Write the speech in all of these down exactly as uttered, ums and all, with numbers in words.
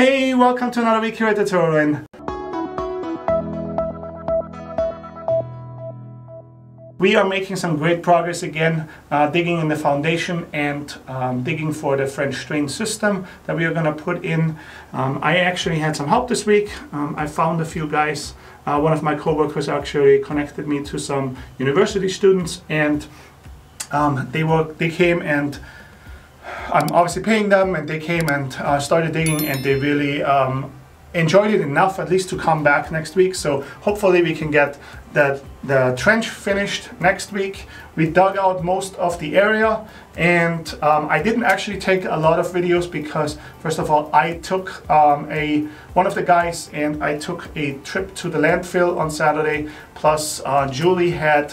Hey, welcome to another week here at the TirolerInn. We are making some great progress again, uh, digging in the foundation and um, digging for the French drain system that we are going to put in. Um, I actually had some help this week. Um, I found a few guys. Uh, one of my co-workers actually connected me to some university students, and um, they were, they came and I'm obviously paying them, and they came and uh, started digging, and they really um, enjoyed it enough at least to come back next week. So hopefully we can get that the trench finished next week. We dug out most of the area, and um, I didn't actually take a lot of videos because first of all I took um, a one of the guys and I took a trip to the landfill on Saturday, plus uh, Julie had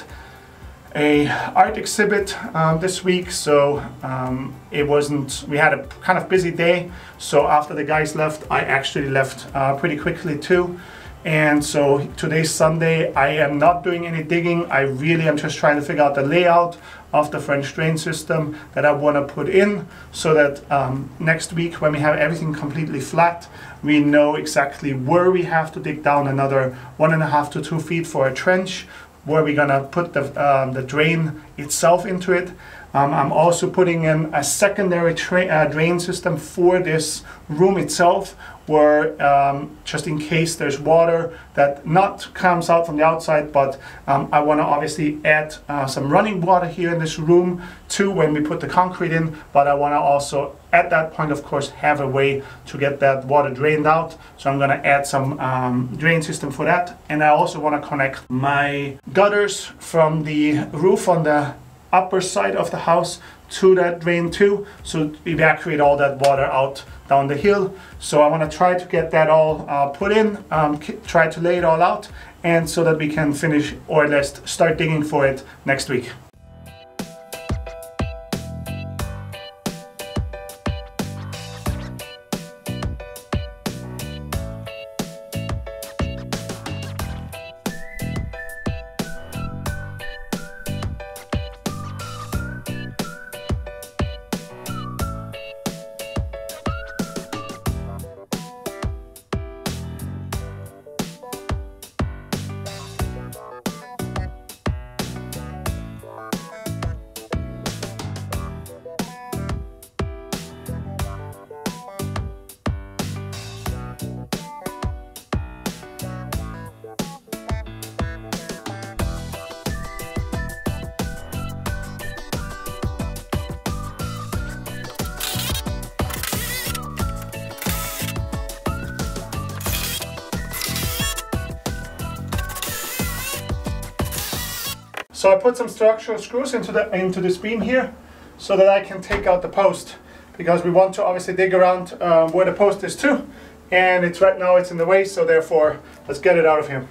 a art exhibit um, this week, so um, it wasn't, we had a kind of busy day. So after the guys left, I actually left uh, pretty quickly too, and so today's Sunday. I am not doing any digging. I really am just trying to figure out the layout of the French drain system that I want to put in, so that um, next week when we have everything completely flat, we know exactly where we have to dig down another one and a half to two feet for a trench, where we're gonna put the, um, the drain itself into it. Um, I'm also putting in a secondary uh, drain system for this room itself, where um, just in case there's water that not comes out from the outside, but um, I wanna obviously add uh, some running water here in this room too when we put the concrete in, but I wanna also at that point of course have a way to get that water drained out. So I'm gonna add some um, drain system for that, and I also wanna connect my gutters from the roof on the upper side of the house to that drain too, so evacuate all that water out down the hill. So I want to try to get that all uh, put in, um, try to lay it all out, and so that we can finish, or at least start digging for it next week. So I put some structural screws into the into this beam here, so that I can take out the post, because we want to obviously dig around uh, where the post is too, and it's right now it's in the way, so therefore let's get it out of here.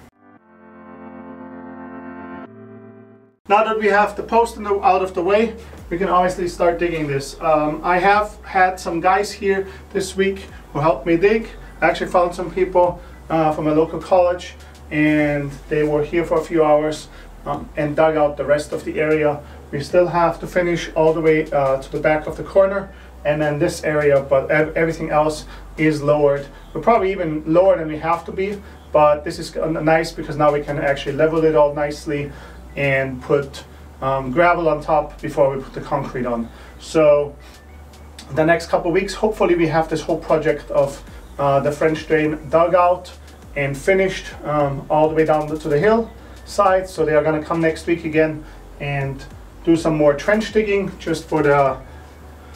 Now that we have the post in the, out of the way, we can obviously start digging this. Um, I have had some guys here this week who helped me dig. I actually found some people uh, from a local college, and they were here for a few hours. Um, and dug out the rest of the area. We still have to finish all the way uh, to the back of the corner, and then this area, but ev everything else is lowered. We're probably even lower than we have to be, but this is nice because now we can actually level it all nicely and put um, gravel on top before we put the concrete on. So the next couple weeks, hopefully we have this whole project of uh, the French drain dug out and finished um, all the way down to the hill side. So they are going to come next week again and do some more trench digging just for the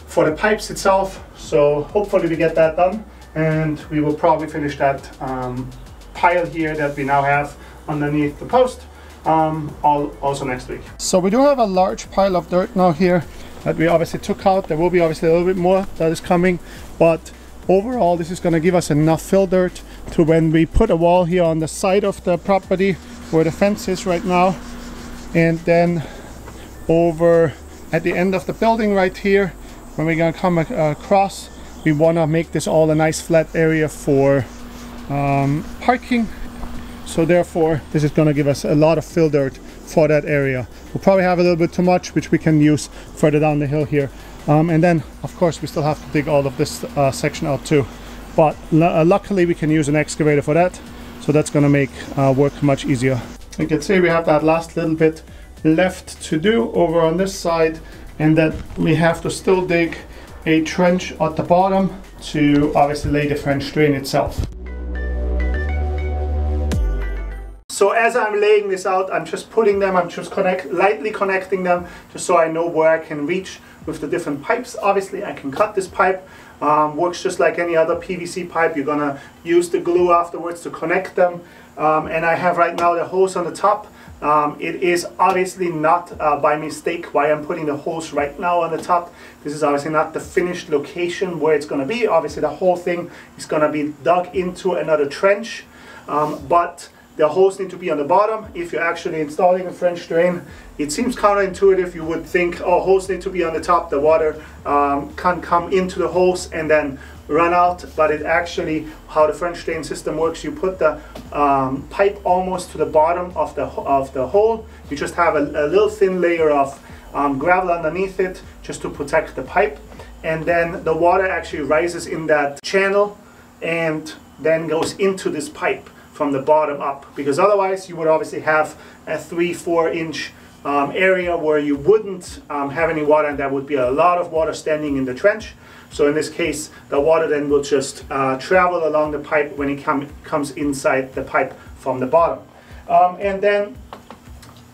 for the pipes itself. So hopefully we get that done, and we will probably finish that um, pile here that we now have underneath the post um, all, also next week. So we do have a large pile of dirt now here that we obviously took out. There will be obviously a little bit more that is coming, but overall this is going to give us enough fill dirt to when we put a wall here on the side of the property where the fence is right now, and then over at the end of the building right here, when we're gonna come across, we wanna make this all a nice flat area for um, parking. So therefore this is gonna give us a lot of fill dirt for that area. We'll probably have a little bit too much, which we can use further down the hill here. Um, and then of course we still have to dig all of this uh, section out too. but luckily we can use an excavator for that, so that's going to make uh, work much easier. You can see we have that last little bit left to do over on this side, and then we have to still dig a trench at the bottom to obviously lay the French drain itself. So as I'm laying this out, I'm just putting them, I'm just connect, lightly connecting them, just so I know where I can reach with the different pipes. Obviously I can cut this pipe, um, works just like any other P V C pipe. You're gonna use the glue afterwards to connect them. Um, and I have right now the hose on the top. Um, it is obviously not uh, by mistake why I'm putting the hose right now on the top. This is obviously not the finished location where it's gonna be. Obviously the whole thing is gonna be dug into another trench, um, but the hose need to be on the bottom. If you're actually installing a French drain, it seems counterintuitive. You would think, oh, hose need to be on the top, the water um, can come into the hose and then run out, but it actually, how the French drain system works, you put the um, pipe almost to the bottom of the, of the hole. You just have a, a little thin layer of um, gravel underneath it just to protect the pipe, and then the water actually rises in that channel and then goes into this pipe from the bottom up, because otherwise you would obviously have a three four inch um, area where you wouldn't um, have any water, and that would be a lot of water standing in the trench. So in this case the water then will just uh, travel along the pipe when it com comes inside the pipe from the bottom, um, and then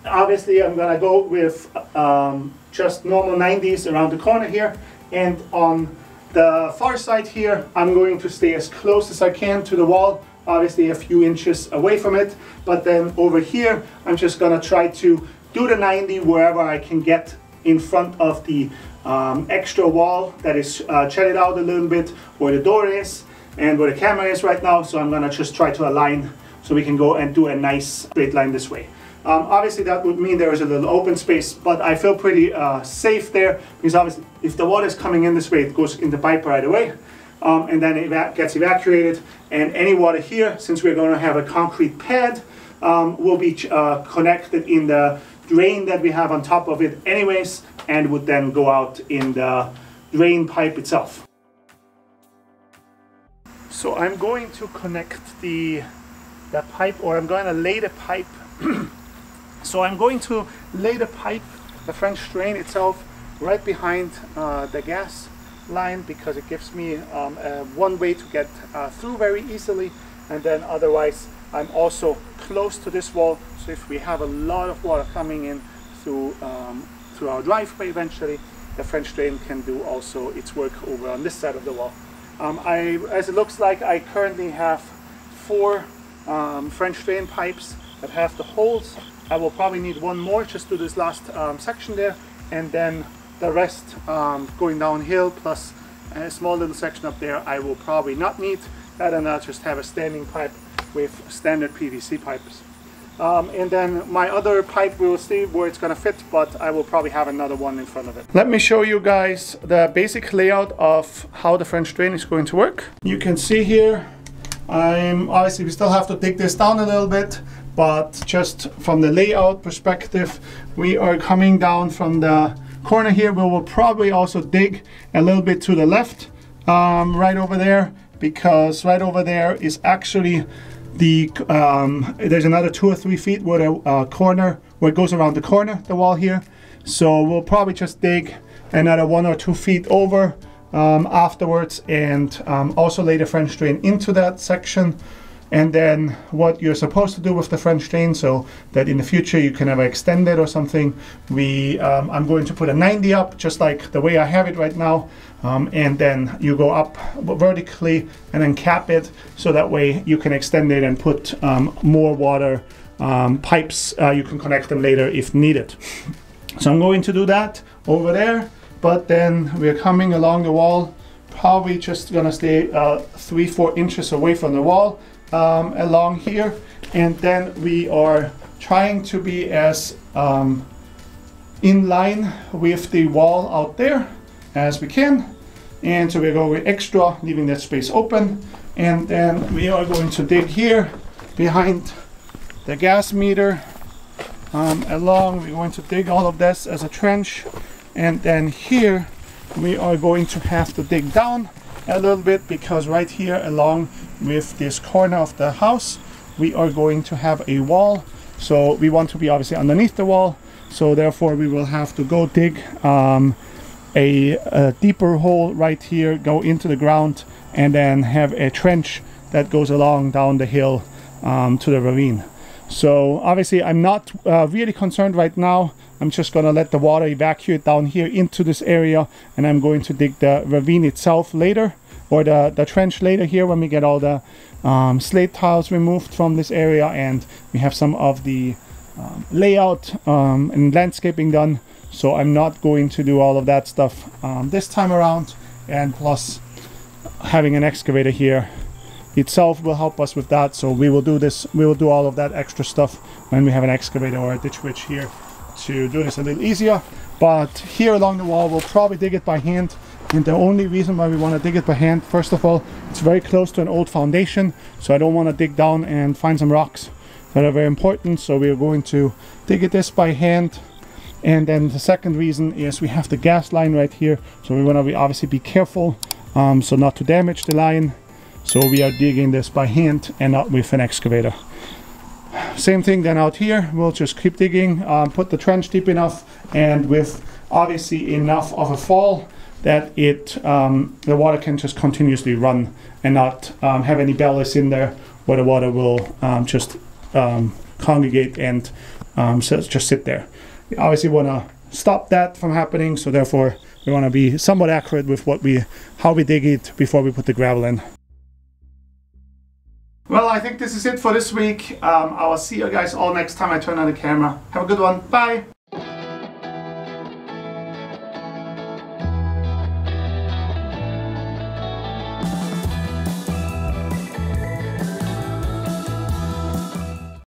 obviously I'm gonna go with um, just normal nineties around the corner here, and on the far side here I'm going to stay as close as I can to the wall, obviously a few inches away from it, but then over here I'm just gonna try to do the ninety wherever I can get in front of the um, extra wall that is uh, jutted out a little bit where the door is and where the camera is right now. So I'm gonna just try to align so we can go and do a nice straight line this way. Um, obviously that would mean there is a little open space, but I feel pretty uh, safe there, because obviously if the water is coming in this way it goes in the pipe right away. Um, and then it eva gets evacuated, and any water here, since we're going to have a concrete pad, um, will be uh, connected in the drain that we have on top of it anyways, and would then go out in the drain pipe itself. So I'm going to connect the, the pipe, or I'm going to lay the pipe. So I'm going to lay the pipe, the French drain itself, right behind uh, the gas line, because it gives me um, uh, one way to get uh, through very easily, and then otherwise I'm also close to this wall, so if we have a lot of water coming in through um, through our driveway eventually, the French drain can do also its work over on this side of the wall. Um, I, as it looks like, I currently have four um, French drain pipes that have the holes. I will probably need one more just to this last um, section there, and then the rest um, going downhill, plus a small little section up there I will probably not need that, and I'll just have a standing pipe with standard P V C pipes. Um, and then my other pipe, we'll see where it's gonna fit, but I will probably have another one in front of it. Let me show you guys the basic layout of how the French drain is going to work. You can see here, I'm obviously we still have to dig this down a little bit, but just from the layout perspective, we are coming down from the corner here. We will probably also dig a little bit to the left, um, right over there, because right over there is actually the um, there's another two or three feet where the uh, corner where it goes around the corner, the wall here. So we'll probably just dig another one or two feet over um, afterwards, and um, also lay the French drain into that section. And then what you're supposed to do with the French drain, so that in the future you can ever extend it or something, we um, I'm going to put a ninety up just like the way I have it right now, um, and then you go up vertically and then cap it, so that way you can extend it and put um, more water um, pipes. Uh, you can connect them later if needed. So I'm going to do that over there, but then we're coming along the wall, probably just gonna stay uh, three four inches away from the wall um along here, and then we are trying to be as um in line with the wall out there as we can, and so we go with extra, leaving that space open, and then we are going to dig here behind the gas meter um along. We're going to dig all of this as a trench, and then here we are going to have to dig down a little bit, because right here along with this corner of the house we are going to have a wall, so we want to be obviously underneath the wall, so therefore we will have to go dig um, a, a deeper hole right here, go into the ground, and then have a trench that goes along down the hill um, to the ravine. So obviously I'm not uh, really concerned right now. I'm just gonna let the water evacuate down here into this area, and I'm going to dig the ravine itself later, or the, the trench later here when we get all the um, slate tiles removed from this area and we have some of the um, layout um, and landscaping done. So I'm not going to do all of that stuff um, this time around, and plus having an excavator here itself will help us with that. So we will do this, we will do all of that extra stuff when we have an excavator or a ditch witch here to do this a little easier. But here along the wall we'll probably dig it by hand, and the only reason why we want to dig it by hand, first of all, it's very close to an old foundation, so I don't want to dig down and find some rocks that are very important, so we're going to dig it this by hand. And then the second reason is we have the gas line right here, so we want to be obviously be careful um, so not to damage the line. So we are digging this by hand and not with an excavator. Same thing then out here, we'll just keep digging, um, put the trench deep enough and with obviously enough of a fall that it um, the water can just continuously run and not um, have any bellies in there where the water will um, just um, congregate and um, so just sit there. We obviously want to stop that from happening, so therefore we want to be somewhat accurate with what we how we dig it before we put the gravel in. Well, I think this is it for this week. Um, I will see you guys all next time I turn on the camera. Have a good one. Bye.